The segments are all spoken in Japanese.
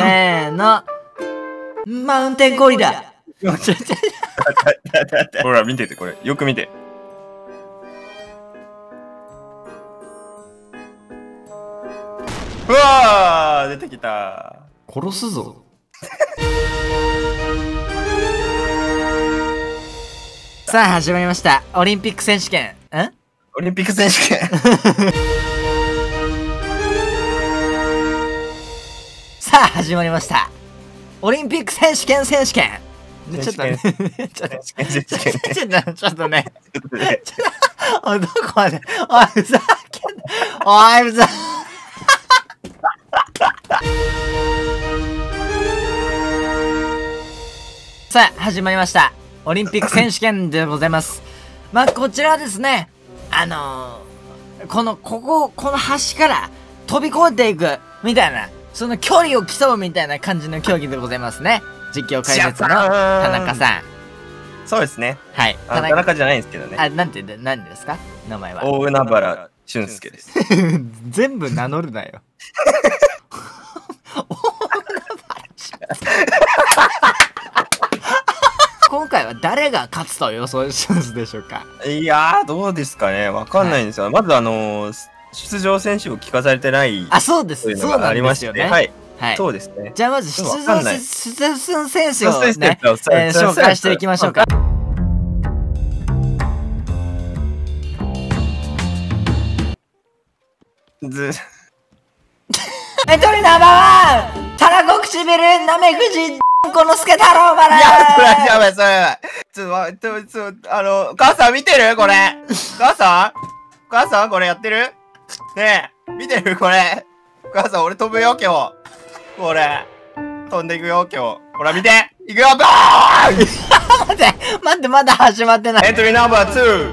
せーの。マウンテンゴリラ。ほら見てて、これよく見て。うわー、出てきた。殺すぞ。さあ始まりましたオリンピック選手権。ん？オリンピック選手権。さあ始まりましたオリンピック選手権選手権。ちょっとね、ちょっとねおい、どこまで、おいふざけんな、おいふざさあ始まりましたオリンピック選手権でございます。まあ、こちらはですね、この橋から飛び越えていく、みたいな、その距離を競うみたいな感じの競技でございますね。実況解説の田中さん。そうですね。はい。田中じゃないんですけどね。あ、なんですか名前は。大海原俊介です。全部名乗るなよ。大海原俊介。今回は誰が勝つと予想しますでしょうか。いやー、どうですかね、わかんないんですよ。はい、まず出場選手を聞かされてない。あ、そうです。そういうのがありましたよね。はい。はい。そうですね。じゃあまず出場選手をね、紹介していきましょうか。エントリーナンバーワン、たらこ唇なめくじ。このすけ太郎バラ。いや、やばい、ちょっと、母さん見てるこれ。母さんこれやってるねえ、見てるこれ。母さん、俺飛ぶよ、今日。これ。飛んでいくよ、今日。ほら、見ていくよ、バーン待って、まだ始まってない。エントリーナンバー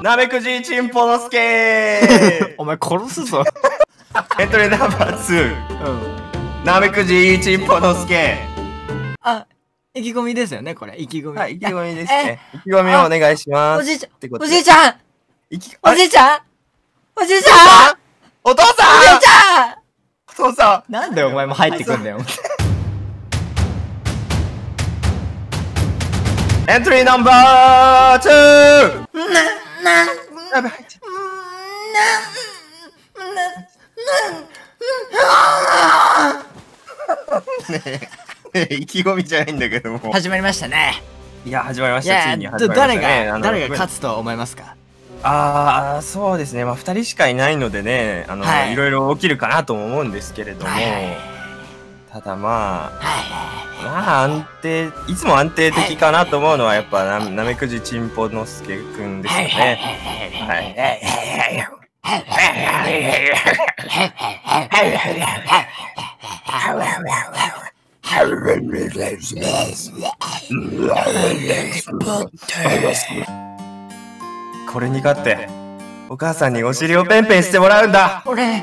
2。なめくじちんぽのすけお前殺すぞ。エントリーナンバー2。うん。なめくじちんぽのすけ。あ、意気込みですよね、これ。意気込み。はい、意気込みですね。意気込みをお願いします。おじいちゃんお父さんなんでお前も入ってくんだよ。エントリーナンバー2。ねえ、意気込みじゃないんだけども。始まりましたね。いや、始まりました。ついに始まりましたね。誰が勝つと思いますか？ああ、そうですね。まあ、2人しかいないのでね、いろいろ起きるかなと思うんですけれども、ただまあ、安定、いつも安定的かなと思うのは、やっぱ、なめくじちんぽのすけくんですよね。これに勝ってお母さんにお尻をペンペンしてもらうんだ。俺、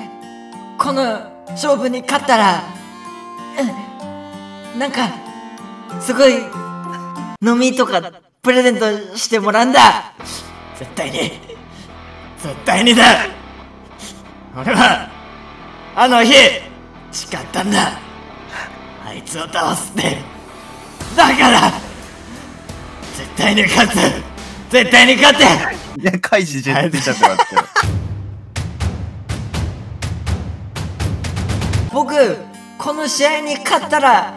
この勝負に勝ったらなんかすごい飲みとかプレゼントしてもらうんだ。絶対にだ。俺はあの日誓ったんだ、あいつを倒すって。だから絶対に勝つ。いや、カイジ出ちゃってますけど僕、この試合に勝ったら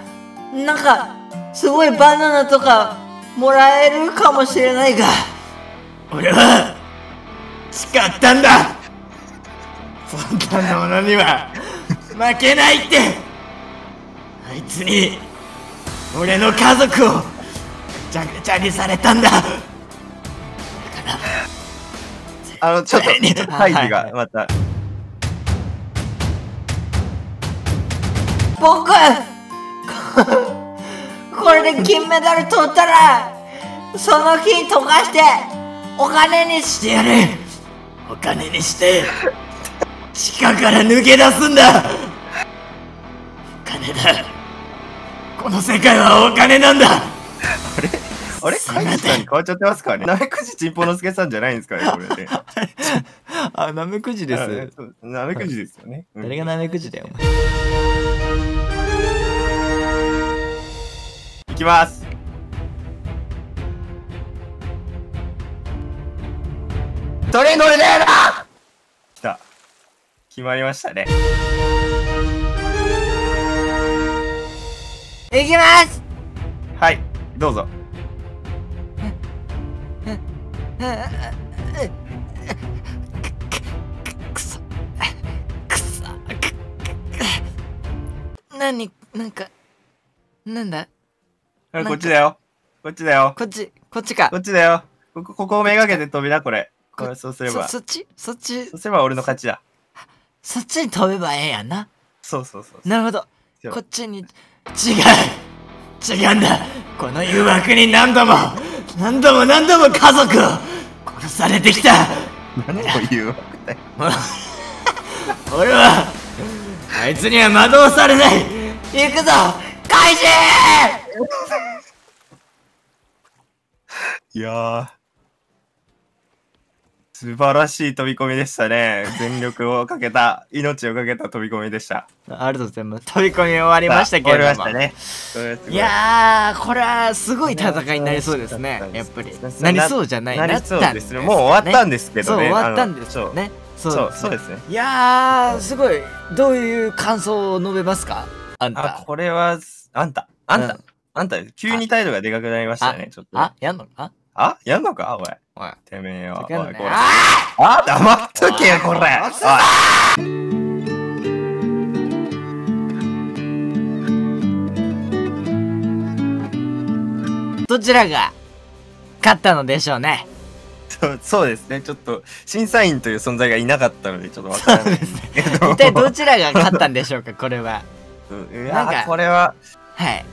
なんかすごいバナナとかもらえるかもしれないが、俺は誓ったんだ。そんなものには負けないって。あいつに俺の家族をジャグジャグされたんだ。だからちょっと会議がまた。僕これで金メダル取ったらその日溶かしてお金にしてやる。お金にして地下から抜け出すんだ。お金だ。この世界はお金なんだ。あれカイジさんに変わっちゃってますからね。なめくじちんぽのすけさんじゃないんですかね、これね。あ、なめくじです。なめくじですよね。誰がなめくじだよ、お前。ます。それ乗れねえな。来た。決まりましたね。いきます。はい、どうぞ。なんだこっちだよ。こっちか。こっちだよ。ここをめがけて飛びな、これ。これそうすれば。そっち。そうすれば俺の勝ちだ。そっちに飛べばええやんな。そう。なるほど。こっちに。違うんだ。この誘惑に何度も家族を殺されてきた。何の誘惑だよ。俺はあいつには惑わされない。行くぞ開始。いやー、素晴らしい飛び込みでしたね。全力をかけた、命をかけた飛び込みでした。ありがとうございます。飛び込み終わりましたけれども。いやー、これはすごい戦いになりそうですね。やっぱり。なりそうじゃない。なったんですね。もう終わったんですけどね。終わったんですよね。そうですね。いやー、すごい。どういう感想を述べますか？あんた。これは、あんた。急に態度がでかくなりましたね。ちょっと。やんのかおい。てめえよ。あ、黙っとけよ、これ。どちらが勝ったのでしょうね。そうですね。ちょっと審査員という存在がいなかったのでちょっとわからないですけど、一体どちらが勝ったんでしょうか、これは。なんかこれは、はい。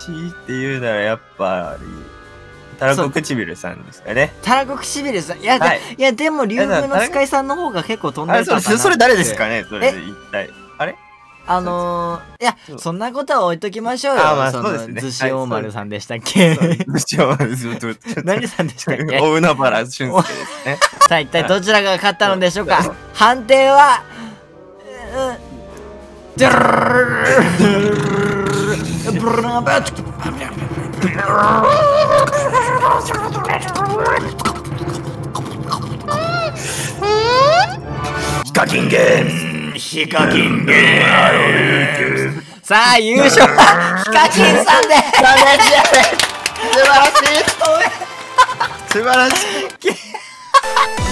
強いって言うならやっぱり。タラコ唇さんですかね。タラコ唇さん、いやでも竜宮の使いさんの方が結構飛んでるから。それ誰ですかね。それ一体あれ？いやそんなことは置いときましょうよ。その逗子大丸さんでしたっけ？逗子大丸ずっと何さんでしたっけ？大海原俊介ですね。さあ一体どちらが勝ったのでしょうか。判定はヒカキンゲーム。さあ優勝はヒカキンさんで。素晴らしい。